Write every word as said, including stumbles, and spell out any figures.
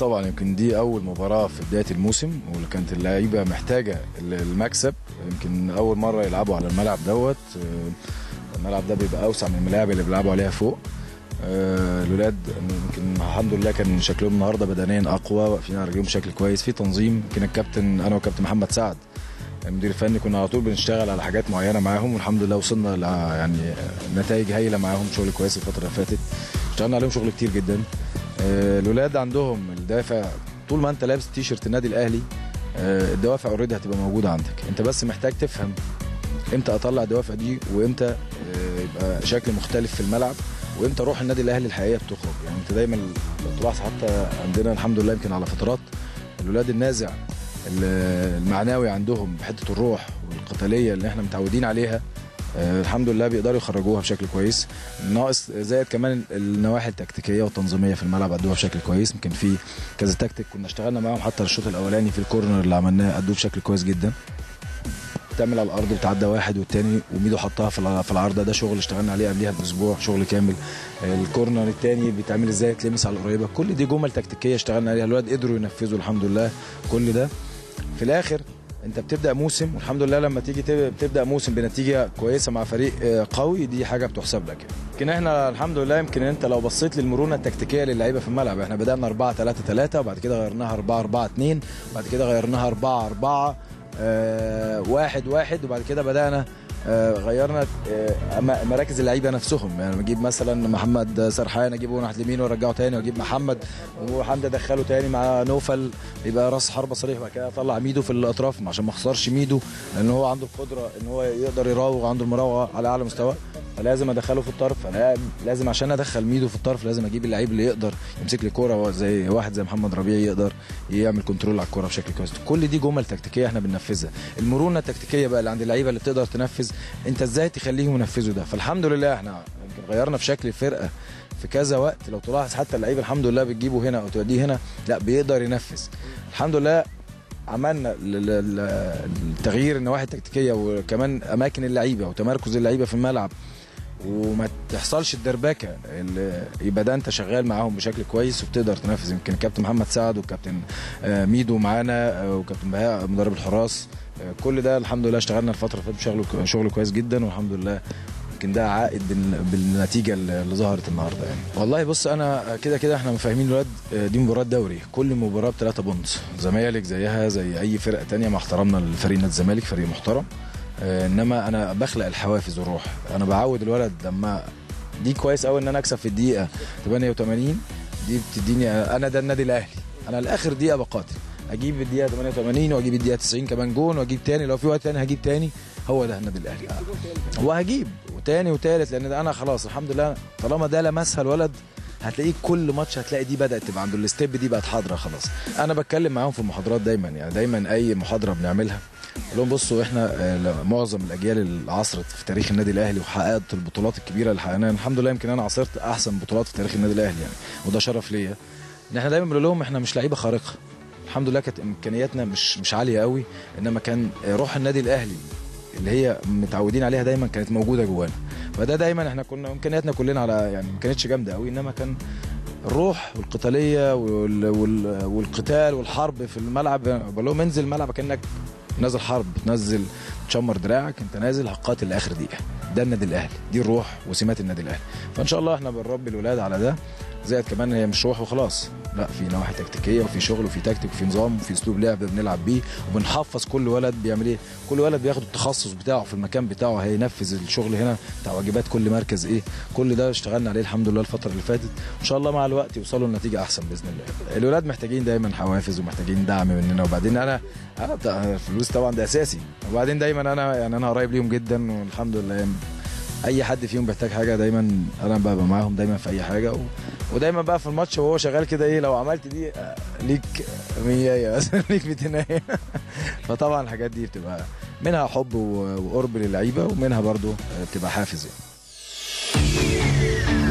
طبعا يمكن دي اول مباراه في بدايه الموسم، وكانت اللعيبه محتاجه المكسب. يمكن اول مره يلعبوا على الملعب دوت، الملعب ده بيبقى اوسع من الملاعب اللي بيلعبوا عليها فوق. الولاد يمكن الحمد لله كان شكلهم النهارده بدنيا اقوى، واقفين على رجلهم بشكل كويس، في تنظيم. يمكن الكابتن انا وكابتن محمد سعد المدير الفني كنا على طول بنشتغل على حاجات معينه معاهم، والحمد لله وصلنا ل يعني نتائج هايله معاهم. شغل كويس الفتره اللي فاتت، اشتغلنا عليهم شغل كتير جدا. الولاد عندهم الدافع، طول ما انت لابس تيشيرت النادي الاهلي الدوافع اوريدي هتبقى موجوده عندك، انت بس محتاج تفهم امتى اطلع الدوافع دي، وامتى يبقى شكل مختلف في الملعب، وامتى روح النادي الاهلي الحقيقيه بتخرج. يعني انت دايما لو تلاحظ حتى عندنا الحمد لله يمكن على فترات الولاد النازع المعنوي عندهم بحته الروح والقتاليه اللي احنا متعودين عليها الحمد لله بيقدروا يخرجوها بشكل كويس. ناقص زائد كمان النواحي التكتيكيه والتنظيميه في الملعب ادوها بشكل كويس. يمكن في كذا تكتيك كنا اشتغلنا معاهم حتى الشوط الاولاني في الكورنر اللي عملناه ادوه بشكل كويس جدا. بتعمل على الارض بتعدى واحد والتاني وميدو حطها في العارضه، ده شغل اشتغلنا عليه قبلها باسبوع شغل كامل. الكورنر الثاني بيتعمل ازاي، تلمس على القريبه، كل دي جمل تكتيكيه اشتغلنا عليها. الولاد قدروا ينفذوا الحمد لله كل ده. في الاخر انت بتبدا موسم، والحمد لله لما تيجي بتبدا موسم بنتيجه كويسه مع فريق قوي دي حاجه بتحسب لك. يمكن احنا الحمد لله، يمكن انت لو بصيت للمرونه التكتيكيه للعيبه في الملعب، احنا بدانا أربعة ثلاثة ثلاثة وبعد كده غيرناها أربعة أربعة اثنين، وبعد كده غيرناها أربعة أربعة أه واحد واحد، وبعد كده بدأنا أه غيرنا أه مراكز اللعيبه نفسهم. يعني بجيب مثلا محمد سرحان اجيبه ناحيه اليمين وارجعه تاني، واجيب محمد وحمد ادخله تاني مع نوفل يبقى راس حربه صريح، وبعد كده اطلع ميدو في الاطراف عشان ما اخسرش ميدو، لان هو عنده القدره ان هو يقدر يراوغ، عنده المراوغه على اعلى مستوى، فلازم ادخله في الطرف. انا لازم عشان ادخل ميدو في الطرف لازم اجيب اللعيب اللي يقدر يمسك لي كوره، زي واحد زي محمد ربيع يقدر يعمل كنترول على الكوره بشكل كويس. كل دي جمل تكتيكيه احنا بننفذها. المرونه التكتيكيه بقى اللي عند اللعيبه اللي بتقدر تنفذ، انت ازاي تخليهم ينفذوا ده. فالحمد لله احنا يمكن غيرنا في شكل الفرقه في كذا وقت، لو تلاحظ حتى اللعيب الحمد لله بتجيبه هنا او توديه هنا، لا بيقدر ينفذ الحمد لله. عملنا التغيير النواحي التكتيكيه وكمان اماكن اللعيبه وتمركز اللعيبه في الملعب، وما تحصلش الدربكه اللي يبقى ده انت شغال معاهم بشكل كويس وبتقدر تنفذ. يمكن الكابتن محمد سعد والكابتن ميدو معانا وكابتن بهاء مدرب الحراس، كل ده الحمد لله اشتغلنا الفتره اللي فاتت بشغل كويس جدا، والحمد لله يمكن ده عائد بالنتيجه اللي ظهرت النهارده. يعني والله بص، انا كده كده احنا فاهمين الولاد دي مباراه دوري، كل مباراه بثلاثه بونت، زمالك زيها زي اي فرقه ثانيه مع احترامنا لفريق نادي الزمالك فريق محترم، انما انا بخلق الحوافز والروح. انا بعود الولد لما دي كويس قوي ان انا اكسب في الدقيقه ثمانية وثمانين، دي بتديني انا ده النادي الاهلي، انا لاخر دقيقه بقاتل، اجيب الدقيقه ثمانية وثمانين واجيب الدقيقه تسعين كمان جون، واجيب تاني لو في وقت تاني هجيب تاني، هو ده النادي الاهلي، وهجيب وتاني وتالت، لان انا خلاص الحمد لله طالما ده لمسها الولد هتلاقيه كل ماتش، هتلاقي دي بدات تبقى عنده الاستيب دي بقت حاضره خلاص. انا بتكلم معاهم في المحاضرات دايما، يعني دايما اي محاضره بنعملها بقول لهم بصوا احنا معظم الاجيال اللي عاصرت في تاريخ النادي الاهلي وحققت البطولات الكبيره اللي حققناها الحمد لله، يمكن انا عاصرت احسن بطولات في تاريخ النادي الاهلي يعني، وده شرف ليا. ان احنا دايما بنقول لهم احنا مش لعيبه خارقه الحمد لله، كانت امكانياتنا مش مش عاليه قوي، انما كان روح النادي الاهلي اللي هي متعودين عليها دايما كانت موجوده جوانا. فده دايما احنا كنا امكانياتنا كلنا على يعني ما كانتش جامده قوي، انما كان الروح والقتاليه والقتال والحرب في الملعب. بقول لهم انزل الملعب كانك نازل حرب، تنزل تشمر دراعك، انت نازل هتقاتل لاخر دقيقه، ده النادي الاهلي، دي الروح وسمات النادي الاهلي. فان شاء الله احنا بنربي الولاد على ده. زائد كمان هي مش روح وخلاص، لا في نواحي تكتيكيه وفي شغل وفي تكتيك وفي نظام وفي اسلوب لعب بنلعب بيه، وبنحفظ كل ولد بيعمل ايه، كل ولد بياخد التخصص بتاعه في المكان بتاعه، هينفذ الشغل هنا بتاع واجبات كل مركز ايه، كل ده اشتغلنا عليه الحمد لله الفتره اللي فاتت، وان شاء الله مع الوقت يوصلوا لنتيجه احسن باذن الله. الولاد محتاجين دايما حوافز ومحتاجين دعم مننا، وبعدين انا الفلوس طبعا ده اساسي، وبعدين دايما انا يعني انا قريب ليهم جدا والحمد لله، اي حد فيهم بيحتاج حاجه دايما انا ببقى معاهم دايما في اي حاجه، و... ودايما بقى في الماتش وهو شغال كده ايه، لو عملت دي ليك مية ليك ميتين. فطبعا الحاجات دي بتبقى منها حب وقرب للعيبه، ومنها برضو بتبقى حافز يعني.